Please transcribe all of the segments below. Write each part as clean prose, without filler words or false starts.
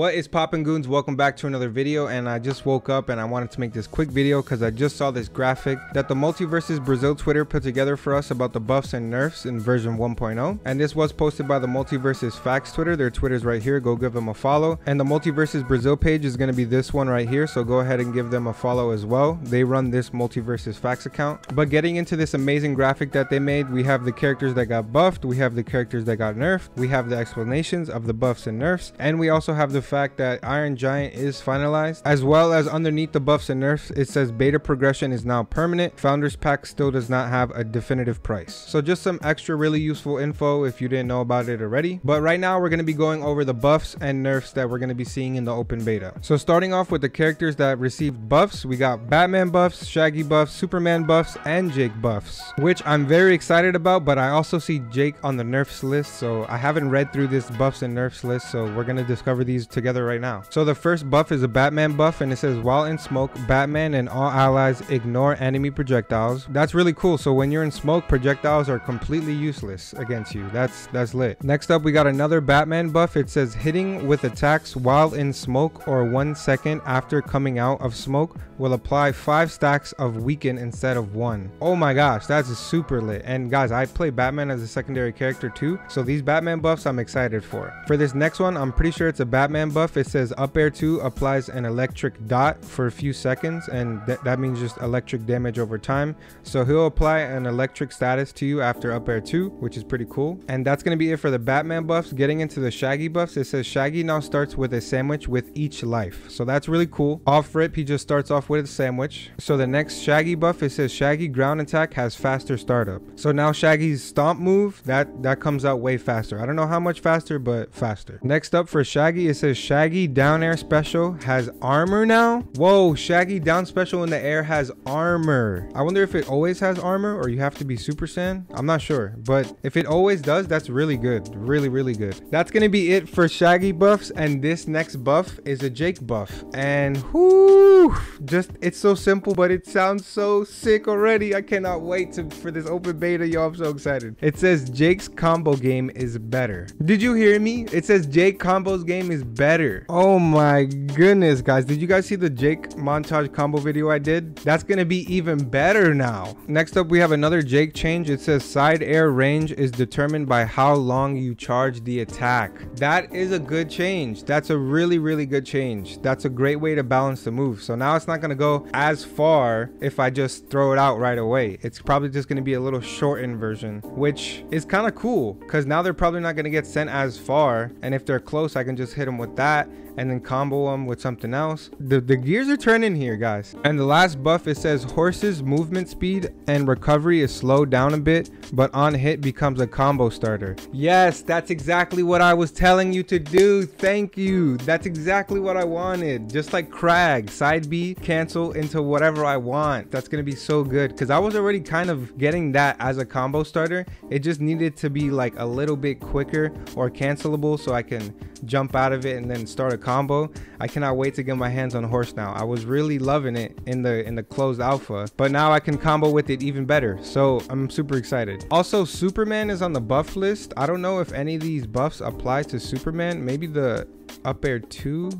What is poppin' goons? Welcome back to another video, and I just woke up and I wanted to make this quick video because I just saw this graphic that the MultiVersus Brazil Twitter put together for us about the buffs and nerfs in version 1.0, and this was posted by the MultiVersus Facts Twitter. Their Twitter's right here, go give them a follow. And the MultiVersus Brazil page is going to be this one right here, so go ahead and give them a follow as well. They run this MultiVersus Facts account. But getting into this amazing graphic that they made, we have the characters that got buffed, we have the characters that got nerfed, we have the explanations of the buffs and nerfs, and we also have the fact that Iron Giant is finalized, as well as underneath the buffs and nerfs it says beta progression is now permanent, founders pack still does not have a definitive price. So just some extra really useful info if you didn't know about it already. But right now we're going to be going over the buffs and nerfs that we're going to be seeing in the open beta. So starting off with the characters that received buffs, we got Batman buffs, Shaggy buffs, Superman buffs, and Jake buffs, which I'm very excited about. But I also see Jake on the nerfs list, so I haven't read through this buffs and nerfs list, so we're going to discover these together right now. So the first buff is a Batman buff, and it says while in smoke, Batman and all allies ignore enemy projectiles. That's really cool. So when you're in smoke, projectiles are completely useless against you. That's lit. Next up, we got another Batman buff. It says hitting with attacks while in smoke or 1 second after coming out of smoke will apply 5 stacks of weaken instead of 1. Oh my gosh, that's super lit. And guys, I play Batman as a secondary character too, so these Batman buffs I'm excited for. For this next one, I'm pretty sure it's a Batman buff. It says up air 2 applies an electric dot for a few seconds, and that means just electric damage over time. So he'll apply an electric status to you after up air 2, which is pretty cool. And that's going to be it for the Batman buffs. Getting into the Shaggy buffs, it says Shaggy now starts with a sandwich with each life. So that's really cool. Off rip, he just starts off with a sandwich. So the next Shaggy buff, it says Shaggy ground attack has faster startup. So now Shaggy's stomp move, that comes out way faster. I don't know how much faster, but faster. Next up for Shaggy, it says Shaggy down air special has armor now. Whoa, Shaggy down special in the air has armor. I wonder if it always has armor or you have to be Super Saiyan. I'm not sure, but if it always does, that's really good. Really good. That's gonna be it for Shaggy buffs, and this next buff is a Jake buff, and whoo, just it's so simple but it sounds so sick already. I cannot wait for this open beta, y'all. I'm so excited. It says Jake's combo game is better. Did you hear me? It says Jake combos game is better. Oh my goodness, guys, did you guys see the Jake montage combo video I did? That's gonna be even better now. Next up, we have another Jake change. It says side air range is determined by how long you charge the attack. That is a good change. That's a really good change. That's a great way to balance the move. So now it's not gonna go as far if I just throw it out right away. It's probably just gonna be a little shortened version, which is kind of cool because now they're probably not gonna get sent as far, and if they're close I can just hit them with that and then combo them with something else. The gears are turning here, guys. And the last buff, it says horses movement speed and recovery is slowed down a bit, but on hit becomes a combo starter. Yes, that's exactly what I was telling you to do. Thank you. That's exactly what I wanted. Just like Craig, side B cancel into whatever I want. That's gonna be so good because I was already kind of getting that as a combo starter. It just needed to be like a little bit quicker or cancelable so I can jump out of it and then start a combo. I cannot wait to get my hands on horse now. I was really loving it in the closed alpha, but now I can combo with it even better, so I'm super excited. Also, Superman is on the buff list. I don't know if any of these buffs apply to Superman. Maybe the up air 2.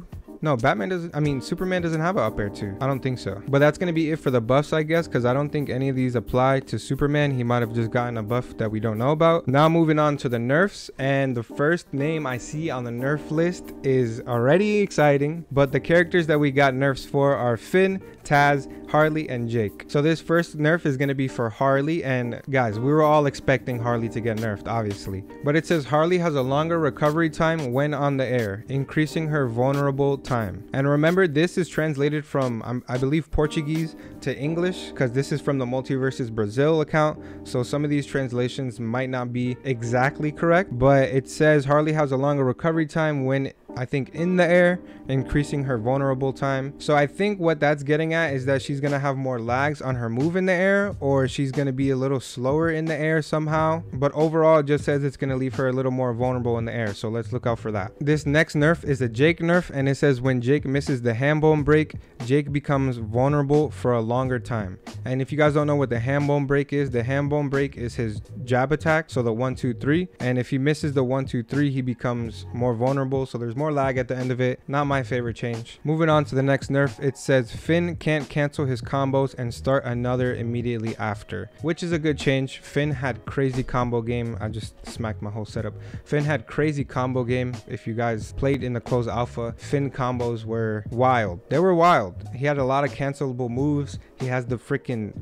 No, Batman doesn't. I mean, Superman doesn't have an up air 2. I don't think so. But that's going to be it for the buffs, I guess, because I don't think any of these apply to Superman. He might have just gotten a buff that we don't know about. Now moving on to the nerfs. And the first name I see on the nerf list is already exciting. But the characters that we got nerfs for are Finn, Taz, Harley, and Jake. So this first nerf is going to be for Harley. And guys, we were all expecting Harley to get nerfed, obviously. But it says Harley has a longer recovery time when on the air, increasing her vulnerable time. And remember, this is translated from I believe Portuguese to English because this is from the MultiVersus Brazil account, so some of these translations might not be exactly correct. But it says Harley has a longer recovery time when, I think, in the air, increasing her vulnerable time. So I think what that's getting at is that she's gonna have more lags on her move in the air, or she's gonna be a little slower in the air somehow. But overall, it just says it's gonna leave her a little more vulnerable in the air, so let's look out for that. This next nerf is a Jake nerf, and it says when Jake misses the ham bone break, Jake becomes vulnerable for a longer time. And if you guys don't know what the ham bone break is, the ham bone break is his jab attack, so the 1, 2, 3, and if he misses the 1, 2, 3, he becomes more vulnerable, so there's more lag at the end of it. Not my favorite change. Moving on to the next nerf, it says Finn can't cancel his combos and start another immediately after, which is a good change. Finn had crazy combo game. I just smacked my whole setup. Finn had crazy combo game. If you guys played in the closed alpha, Finn combos were wild. They were wild. He had a lot of cancelable moves. He has the freaking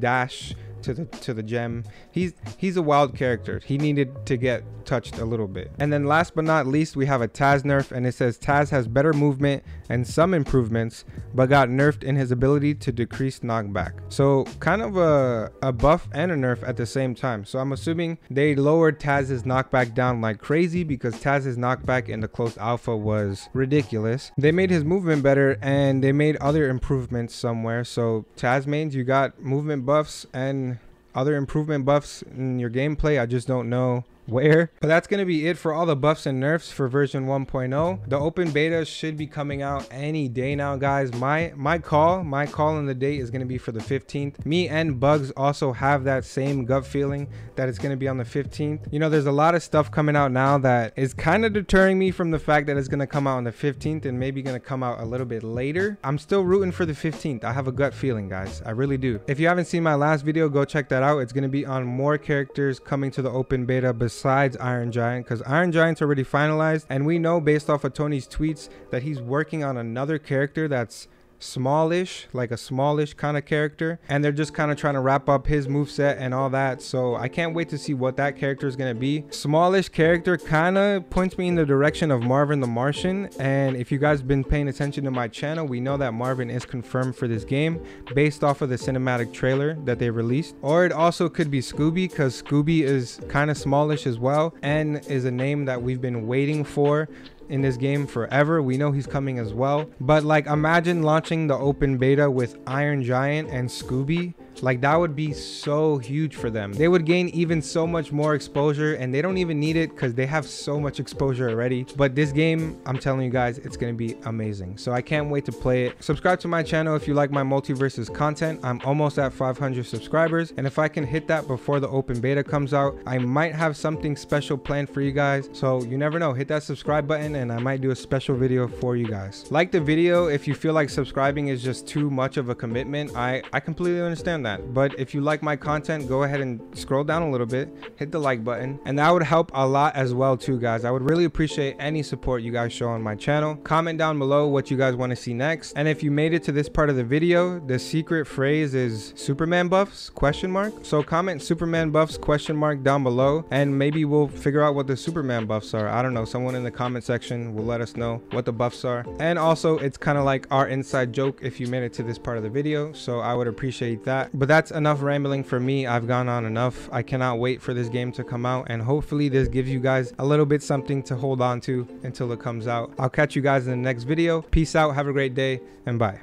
dash to the gem. He's a wild character. He needed to get touched a little bit. And then last but not least, we have a Taz nerf, and it says Taz has better movement and some improvements, but got nerfed in his ability to decrease knockback. So kind of a buff and a nerf at the same time. So I'm assuming they lowered Taz's knockback down like crazy, because Taz's knockback in the closed alpha was ridiculous. They made his movement better, and they made other improvements somewhere. So Taz mains, you got movement buffs and other improvement buffs in your gameplay. I just don't know where. But that's going to be it for all the buffs and nerfs for version 1.0. The open beta should be coming out any day now, guys. My call on the date is going to be for the 15th. Me and Bugs also have that same gut feeling that it's going to be on the 15th. You know, there's a lot of stuff coming out now that is kind of deterring me from the fact that it's going to come out on the 15th and maybe going to come out a little bit later. I'm still rooting for the 15th. I have a gut feeling, guys. I really do. If you haven't seen my last video, go check that out. It's going to be on more characters coming to the open beta besides Iron Giant, because Iron Giant's already finalized, and we know based off of Tony's tweets that he's working on another character that's smallish, like a smallish kind of character, and they're just kind of trying to wrap up his moveset and all that. So I can't wait to see what that character is going to be. Smallish character kind of points me in the direction of Marvin the Martian, and if you guys have been paying attention to my channel, we know that Marvin is confirmed for this game based off of the cinematic trailer that they released. Or it also could be Scooby, because Scooby is kind of smallish as well and is a name that we've been waiting for in this game forever. We know he's coming as well. But like, imagine launching the open beta with Iron Giant and Scooby. Like, that would be so huge for them. They would gain even so much more exposure, and they don't even need it because they have so much exposure already. But this game, I'm telling you guys, it's going to be amazing. So I can't wait to play it. Subscribe to my channel if you like my MultiVersus content. I'm almost at 500 subscribers, and if I can hit that before the open beta comes out, I might have something special planned for you guys. So you never know. Hit that subscribe button and I might do a special video for you guys. Like the video if you feel like subscribing is just too much of a commitment. I completely understand that. But if you like my content, go ahead and scroll down a little bit, hit the like button, and that would help a lot as well too, guys. I would really appreciate any support you guys show on my channel. Comment down below what you guys want to see next. And if you made it to this part of the video, the secret phrase is Superman buffs ? So comment Superman buffs ? down below, and maybe we'll figure out what the Superman buffs are. I don't know, someone in the comment section will let us know what the buffs are. And also, it's kind of like our inside joke if you made it to this part of the video, so I would appreciate that. But that's enough rambling for me. I've gone on enough. I cannot wait for this game to come out, and hopefully this gives you guys a little bit something to hold on to until it comes out. I'll catch you guys in the next video. Peace out, have a great day, and bye.